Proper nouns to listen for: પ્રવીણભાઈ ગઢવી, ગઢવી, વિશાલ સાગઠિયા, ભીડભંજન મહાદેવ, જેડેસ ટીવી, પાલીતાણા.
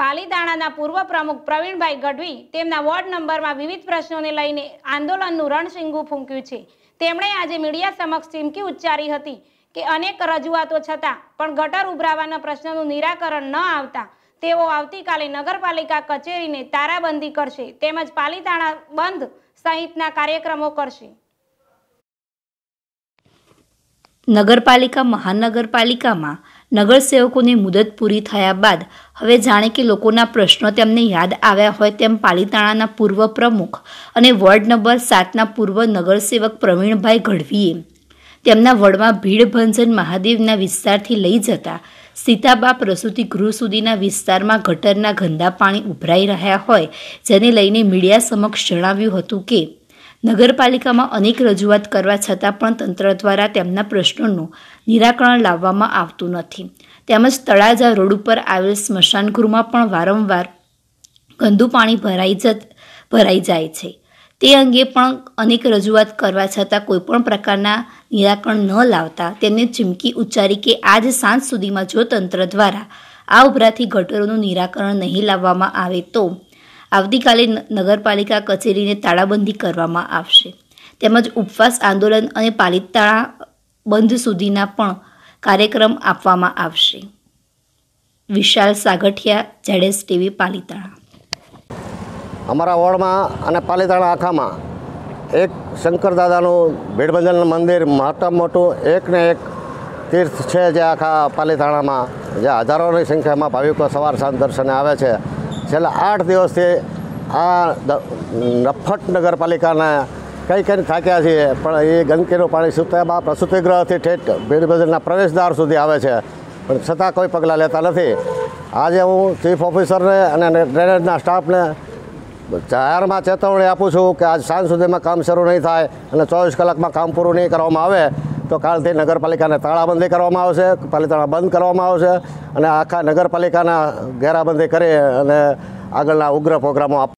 પાલીતાણાના પૂર્વ પ્રમુખ પ્રવીણભાઈ ગઢવી તેમના વોર્ડ નંબરમાં વિવિધ પ્રશ્નોને લઈને આંદોલનનું રણશીંગુ ફૂંક્યું છે। તેમણે આજે મીડિયા સમક્ષ ચીમકી ઉચ્ચારી હતી કે અનેક રજૂઆતો છતાં પણ ગટર ઉભરાવાના પ્રશ્નનું નિરાકરણ ન આવતા તેઓ આવતીકાલે નગરપાલિકા કચેરીને તારાબંધી કરશે તેમજ પાલીતાણા બંધ સહિતના કાર્યક્રમો કરશે। नगरपालिका महानगरपालिका में नगरसेवकों ने मुदत पूरी थया बाद हवे जाणे के लोकोना प्रश्नों तेमने याद आव्या होय तेम पालीताणाना पूर्व प्रमुख अने वोर्ड नंबर 7 पूर्व नगरसेवक प्रवीणभाई गढ़वीए तेमना वोर्डमां भीड़भंजन महादेवना विस्तारथी लई जता सीताबा प्रसूति गृह सुधीना विस्तारमां गटरना गंदा पाणी उभराई रह्या होय जेने लईने मीडिया समक्ष जणाव्युं हतुं के नगरपालिकामां अनेक रजूआत करवा छतां पण तंत्र द्वारा तेमना प्रश्नोनुं निराकरण लाववामां आवतुं नथी। तेमज तळाजा रोड पर आवेल स्मशानगृहमां पण वारंवार गंदु पाणी भराई जाय छे ते अंगे पण अनेक रजूआत करवा छतां कोईपण प्रकारना निराकरण न लावता तेमणे चीमकी उच्चारी के आज सांज सुधीमां जो तंत्र द्वारा आ उभराती गटरोनुं निराकरण नहीं लाववामां आवे तो આવતીકાલે નગરપાલિકા કચેરીને તાળાબંધી કરવામાં આવશે તેમજ ઉપવાસ આંદોલન અને પાલીતાણા બંધ સુધીના પણ કાર્યક્રમ આપવામાં આવશે। વિશાલ સાગઠિયા, જેડેસ ટીવી, પાલીતાણા। અમારા વોર્ડમાં અને પાલીતાણા આખામાં એક શંકરદાદાનું ભેડભંજનનું મંદિર મહાત્મ મોટું એક ને એક તીર્થ છે જે આખા પાલીતાણામાં જે હજારોની સંખ્યામાં ભાવિકો સવાર સાંજ દર્શને આવે છે। છેલ્લા 8 દિવસથી આ નફટ નગરપાલિકાના કંઈ કંઈ થાક્યા છીએ પણ એ ગંદકીનું પાણી સુતાબા પ્રસૂતિ ગ્રહથી ઠેઠ ભીડબજારના પ્રવેશદ્વાર સુધી આવે છે પણ છતાં કોઈ પગલાં લેતા નથી। આજે હું ચીફ ઓફિસરને અને ડ્રેનેજના સ્ટાફને જાહેરમાં ચેતવણી આપું છું કે આજ સાંજ સુધીમાં કામ શરૂ નહીં થાય અને 24 કલાકમાં કામ પૂરું નહીં કરવામાં આવે તો કાલથી નગરપાલિકાને તાળાબંધી કરવામાં આવશે, પાલીતાણા બંધ કરવામાં આવશે અને આખા નગરપાલિકાના ઘેરાબંધી કરી અને આગળના ઉગ્ર પ્રોગ્રામો